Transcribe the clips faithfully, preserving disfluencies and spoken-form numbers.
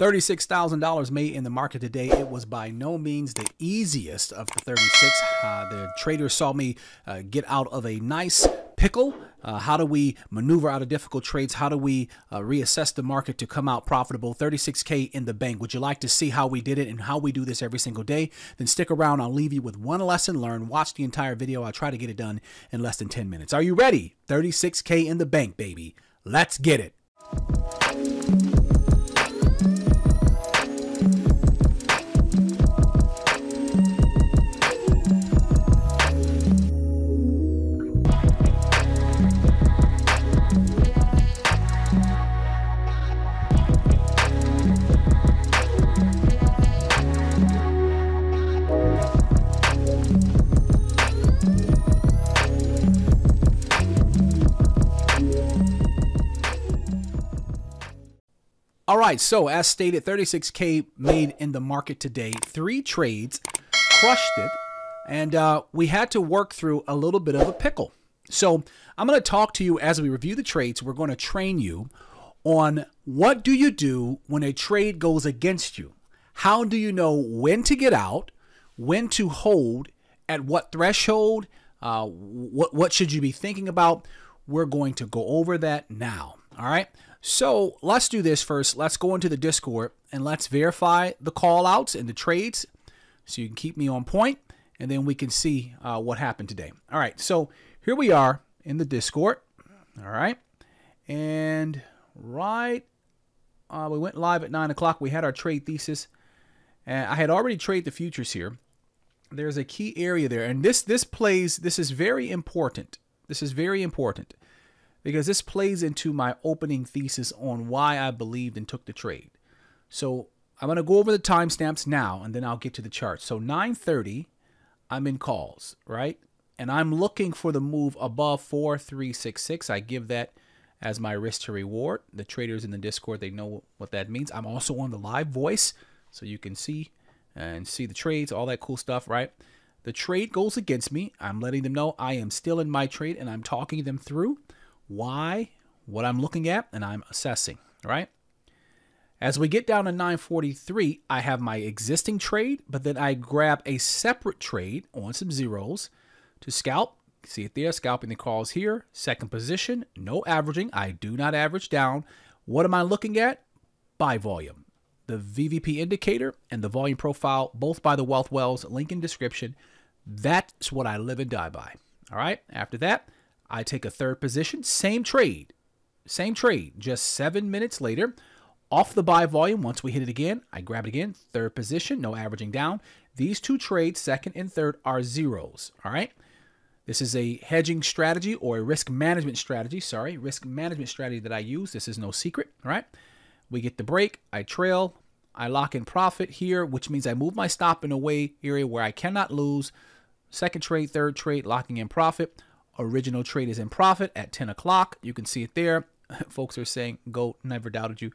thirty-six thousand dollars made in the market today. It was by no means the easiest of the thirty-six. Uh, the trader saw me uh, get out of a nice pickle. Uh, how do we maneuver out of difficult trades? How do we uh, reassess the market to come out profitable? thirty-six K in the bank. Would you like to see how we did it and how we do this every single day? Then stick around. I'll leave you with one lesson learned. Watch the entire video. I'll try to get it done in less than ten minutes. Are you ready? thirty-six K in the bank, baby. Let's get it. All right, so as stated, thirty-six K made in the market today. Three trades, crushed it, and uh, we had to work through a little bit of a pickle. So I'm going to talk to you as we review the trades. We're going to train you on what do you do when a trade goes against you? How do you know when to get out, when to hold, at what threshold, uh, what, what should you be thinking about? We're going to go over that now, all right? So let's do this first. Let's go into the Discord and let's verify the call outs and the trades so you can keep me on point, and then we can see uh, what happened today. All right, so here we are in the Discord. All right, and right, uh, we went live at nine o'clock. We had our trade thesis, and I had already traded the futures here. There's a key area there, and this this plays. This is very important. This is very important. Because this plays into my opening thesis on why I believed and took the trade. So I'm going to go over the timestamps now, and then I'll get to the chart. So nine thirty, I'm in calls, right? And I'm looking for the move above four three six six. I give that as my risk to reward. The traders in the Discord, they know what that means. I'm also on the live voice, so you can see and see the trades, all that cool stuff, right? The trade goes against me. I'm letting them know I am still in my trade, and I'm talking them through why, what I'm looking at, and I'm assessing, right? As we get down to nine forty-three, I have my existing trade, but then I grab a separate trade on some zeros to scalp. See it there, scalping the calls here. Second position, no averaging. I do not average down. What am I looking at? Buy volume. The V V P indicator and the volume profile, both by The Wealth Whales, link in description. That's what I live and die by, all right? After that, I take a third position, same trade, same trade, just seven minutes later, off the buy volume. Once we hit it again, I grab it again, third position, no averaging down. These two trades, second and third, are zeros, all right? This is a hedging strategy or a risk management strategy, sorry, risk management strategy that I use. This is no secret, all right? We get the break, I trail, I lock in profit here, which means I move my stop in a way area where I cannot lose. Second trade, third trade, locking in profit. Original trade is in profit at ten o'clock. You can see it there. Folks are saying, go, never doubted you.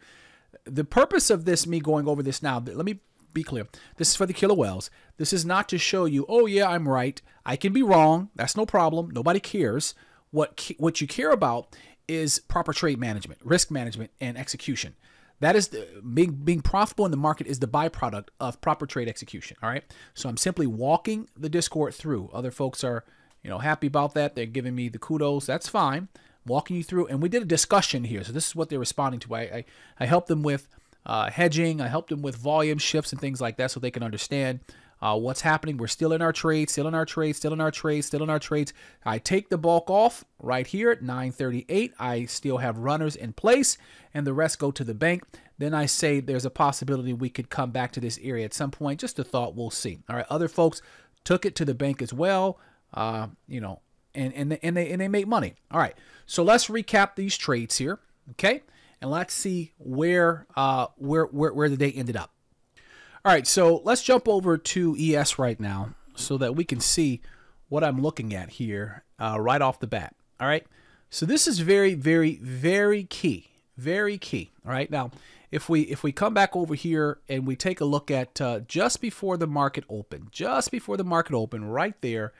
The purpose of this, me going over this now, let me be clear. This is for the killer whales. This is not to show you, oh yeah, I'm right. I can be wrong. That's no problem. Nobody cares. What, what you care about is proper trade management, risk management, and execution. That is the, being, being profitable in the market is the byproduct of proper trade execution, all right? So I'm simply walking the Discord through. Other folks are, you know, happy about that. They're giving me the kudos. That's fine. Walking you through. And we did a discussion here. So this is what they're responding to. I, I, I helped them with uh, hedging. I helped them with volume shifts and things like that so they can understand uh, what's happening. We're still in our trade, still in our trade, still in our trade, still in our trades. I take the bulk off right here at nine thirty-eight. I still have runners in place and the rest go to the bank. Then I say there's a possibility we could come back to this area at some point. Just a thought. We'll see. All right. Other folks took it to the bank as well. Uh, you know, and, and, and they, and they make money. All right. So let's recap these trades here. Okay. And let's see where, uh, where, where, where the day ended up. All right. So let's jump over to E S right now so that we can see what I'm looking at here, uh, right off the bat. All right. So this is very, very, very key, very key. All right. Now, if we, if we come back over here and we take a look at, uh, just before the market opened, just before the market opened right there,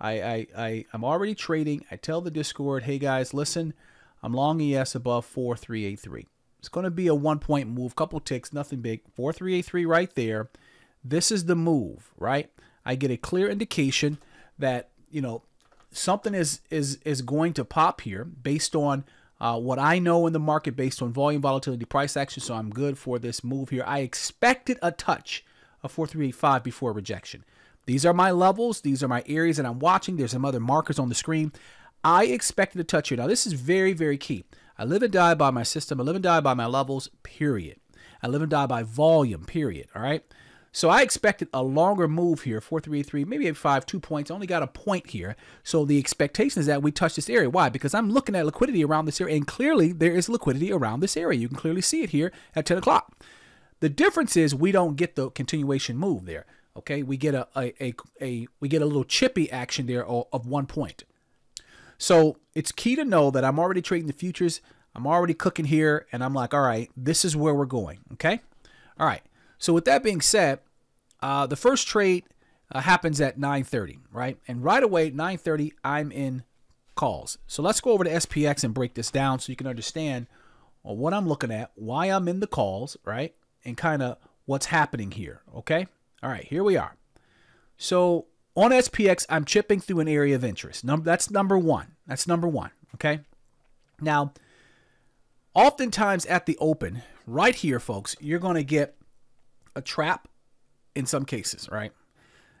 I, I, I, I'm already trading. I tell the Discord, hey guys, listen, I'm long E S above four three eight three. It's going to be a one point move, couple ticks, nothing big. four three eight three right there. This is the move, right? I get a clear indication that, you know, something is is is going to pop here based on uh, what I know in the market, based on volume, volatility, price action. So I'm good for this move here. I expected a touch of four three eight five before rejection. These are my levels. These are my areas that I'm watching. There's some other markers on the screen. I expected a touch here. Now, this is very, very key. I live and die by my system. I live and die by my levels, period. I live and die by volume, period. All right. So I expected a longer move here, four three eight three, maybe eight five, two points. I only got a point here. So the expectation is that we touch this area. Why? Because I'm looking at liquidity around this area, and clearly there is liquidity around this area. You can clearly see it here at ten o'clock. The difference is we don't get the continuation move there. Okay, we get a a, a a we get a little chippy action there of one point. So it's key to know that I'm already trading the futures. I'm already cooking here, and I'm like, all right, this is where we're going. Okay, all right. So with that being said, uh, the first trade uh, happens at nine thirty, right? And right away, nine thirty, I'm in calls. So let's go over to S P X and break this down so you can understand well, what I'm looking at, why I'm in the calls, right? And kind of what's happening here. Okay. All right, here we are. So on S P X, I'm chipping through an area of interest. Num that's number one. That's number one, okay? Now, oftentimes at the open, right here, folks, you're going to get a trap in some cases, right?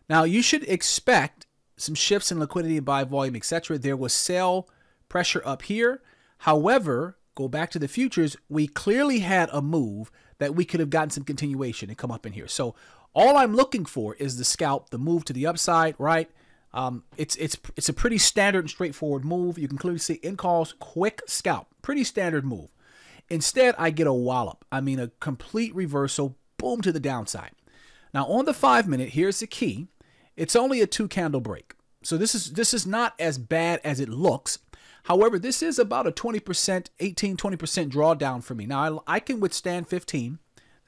Now, you should expect some shifts in liquidity, buy volume, et cetera. There was sell pressure up here. However, go back to the futures, we clearly had a move that we could have gotten some continuation and come up in here. So all I'm looking for is the scalp, the move to the upside, right? Um, it's it's it's a pretty standard and straightforward move. You can clearly see in calls, quick scalp, pretty standard move. Instead, I get a wallop. I mean, a complete reversal, boom, to the downside. Now on the five minute, here's the key. It's only a two candle break. So this is this is not as bad as it looks. However, this is about a twenty percent, eighteen, twenty percent drawdown for me. Now I, I can withstand fifteen.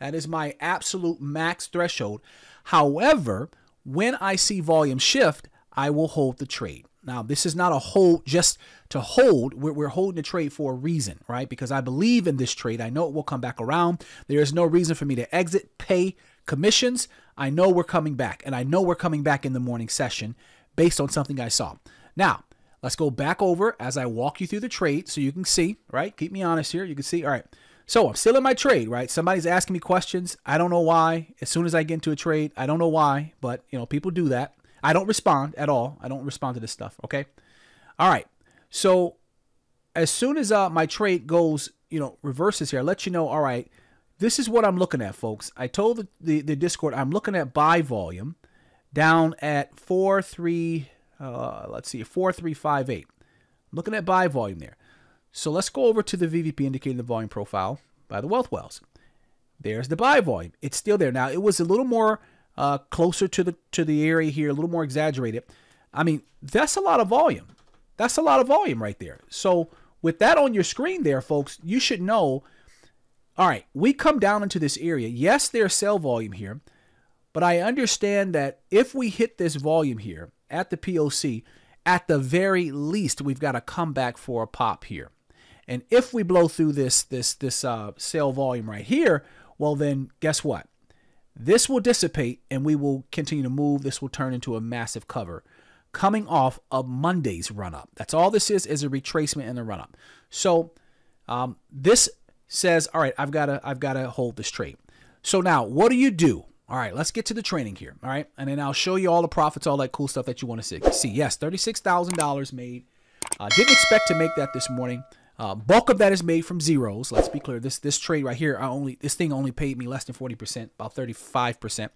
That is my absolute max threshold. However, when I see volume shift, I will hold the trade. Now, this is not a hold just to hold. We're, we're holding the trade for a reason, right? Because I believe in this trade. I know it will come back around. There is no reason for me to exit, pay commissions. I know we're coming back, and I know we're coming back in the morning session based on something I saw. Now, let's go back over as I walk you through the trade so you can see, right? Keep me honest here. You can see, all right. So I'm still in my trade, right? Somebody's asking me questions. I don't know why. As soon as I get into a trade, I don't know why, but you know, people do that. I don't respond at all. I don't respond to this stuff. Okay. All right. So as soon as uh, my trade goes, you know, reverses here, I let you know, all right, this is what I'm looking at, folks. I told the, the, the Discord, I'm looking at buy volume down at four, three, uh, let's see, four, three, five, eight. I'm looking at buy volume there. So let's go over to the V V P indicating the volume profile by the Wealth Whales. There's the buy volume. It's still there. Now, it was a little more uh, closer to the to the area here, a little more exaggerated. I mean, that's a lot of volume. That's a lot of volume right there. So with that on your screen there, folks, you should know, all right, we come down into this area. Yes, there's sell volume here, but I understand that if we hit this volume here at the P O C, at the very least, we've got a comeback for a pop here. And if we blow through this this this uh, sale volume right here, well, then guess what? This will dissipate and we will continue to move. This will turn into a massive cover coming off of Monday's run-up. That's all this is, is a retracement and a run-up. So um, this says, all right, I've got to I've got to hold this trade. So now what do you do? All right, let's get to the training here. All right, and then I'll show you all the profits, all that cool stuff that you want to see. Yes, thirty-six thousand dollars made. Uh, didn't expect to make that this morning. Uh, bulk of that is made from zeros. Let's be clear. This this trade right here, I only this thing only paid me less than forty percent, about thirty-five percent.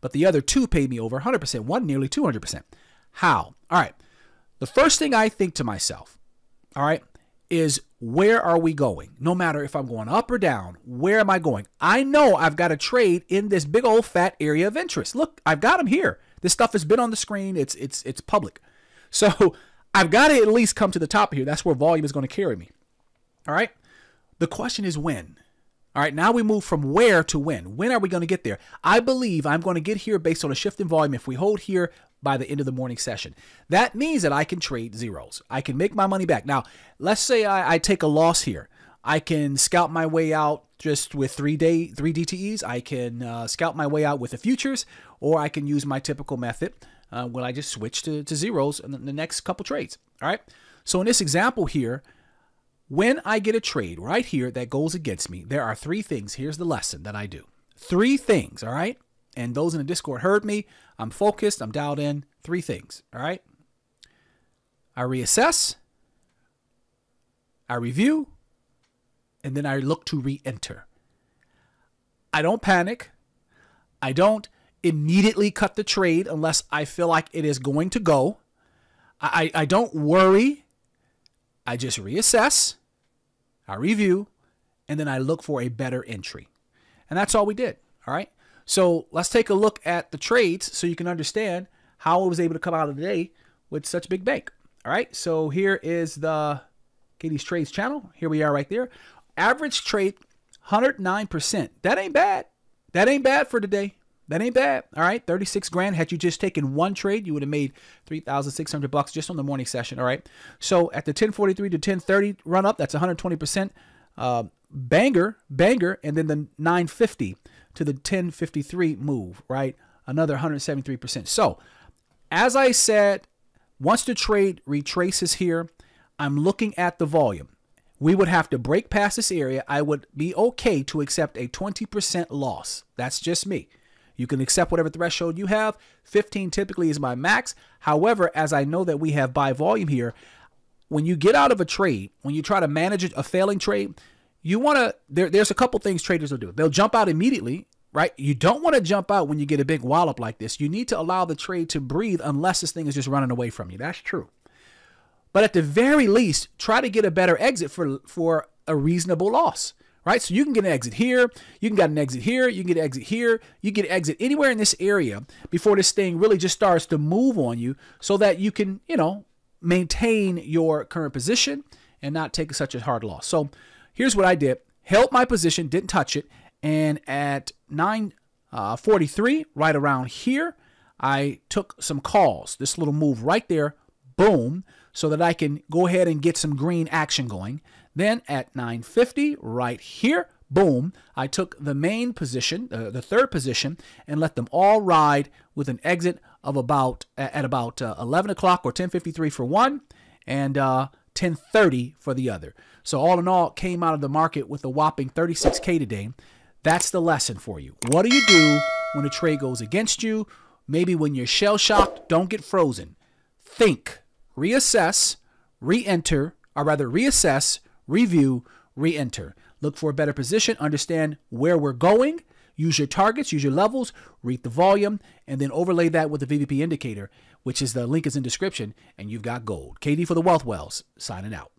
But the other two paid me over one hundred percent, one nearly two hundred percent. How? All right. The first thing I think to myself, all right, is where are we going? No matter if I'm going up or down, where am I going? I know I've got a trade in this big old fat area of interest. Look, I've got them here. This stuff has been on the screen. It's it's it's public. So I've got to at least come to the top here. That's where volume is going to carry me. All right. The question is when. All right. Now we move from where to when. When are we going to get there? I believe I'm going to get here based on a shift in volume if we hold here by the end of the morning session. That means that I can trade zeros. I can make my money back. Now, let's say I, I take a loss here. I can scout my way out just with three day three D T Es. I can uh, scout my way out with the futures, or I can use my typical method uh, when I just switch to, to zeros in the next couple trades. All right. So in this example here, when I get a trade right here that goes against me, there are three things. Here's the lesson that I do. Three things. All right. And those in the Discord heard me. I'm focused. I'm dialed in. Three things. All right. I reassess. I review. And then I look to re-enter. I don't panic. I don't immediately cut the trade unless I feel like it is going to go. I, I don't worry. I just reassess. I review. And then I look for a better entry. And that's all we did. All right. So let's take a look at the trades so you can understand how it was able to come out of the day with such a big bank. All right. So here is the K D's Trades channel. Here we are right there. Average trade, one hundred nine percent. That ain't bad. That ain't bad for today. That ain't bad. All right, thirty-six grand. Had you just taken one trade, you would have made three thousand six hundred bucks just on the morning session. All right. So at the ten forty-three to ten thirty run up, that's one hundred twenty percent uh, banger, banger, and then the nine fifty to the ten fifty-three move. Right, another one hundred seventy-three percent. So as I said, once the trade retraces here, I'm looking at the volume. We would have to break past this area. I would be okay to accept a twenty percent loss. That's just me. You can accept whatever threshold you have. fifteen typically is my max. However, as I know that we have buy volume here, when you get out of a trade, when you try to manage a failing trade, you want to, there, there's a couple things traders will do. They'll jump out immediately, right? You don't want to jump out when you get a big wallop like this. You need to allow the trade to breathe unless this thing is just running away from you. That's true. But at the very least, try to get a better exit for, for a reasonable loss, right? So you can get an exit here. You can get an exit here. You can get an exit here. You can get an exit anywhere in this area before this thing really just starts to move on you so that you can, you know, maintain your current position and not take such a hard loss. So here's what I did. Held my position, didn't touch it. And at nine forty-three, right around here, I took some calls. This little move right there, boom, so that I can go ahead and get some green action going. Then at nine fifty right here, boom, I took the main position, uh, the third position, and let them all ride with an exit of about at about uh, eleven o'clock or ten fifty-three for one and uh, ten thirty for the other. So all in all, came out of the market with a whopping thirty-six K today. That's the lesson for you. What do you do when a trade goes against you? Maybe when you're shell-shocked, don't get frozen. Think, reassess, re-enter, or rather reassess, review, re-enter. Look for a better position, understand where we're going, use your targets, use your levels, read the volume, and then overlay that with the V V P indicator, which is the link is in description, and you've got gold. K D for the Wealth Whales, signing out.